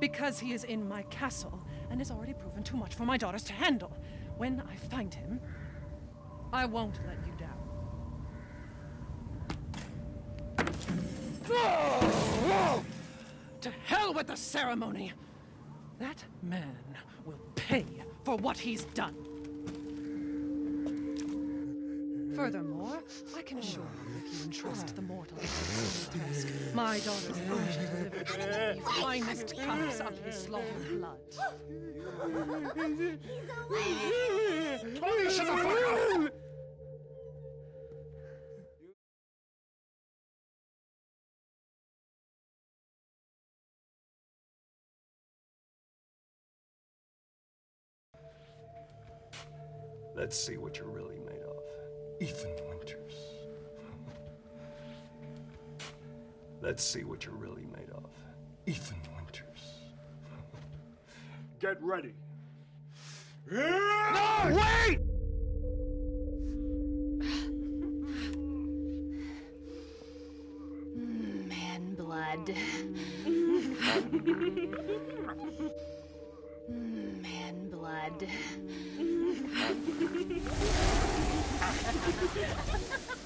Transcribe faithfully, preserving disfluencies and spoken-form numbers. Because he is in my castle, and has already proven too much for my daughters to handle. When I find him, I won't let you down. Oh! To hell with the ceremony! That man will pay for what he's done. Furthermore, I can assure you, if you entrust the mortal with the task, my daughter's life shall deliver to the finest cups of his slaughtered blood. He's away! Shut the fuck up! Let's see what you're really made of. Ethan Winters. Let's see what you're really made of. Ethan Winters. Get ready. No, wait! Man blood. Man blood. Ha ha ha ha!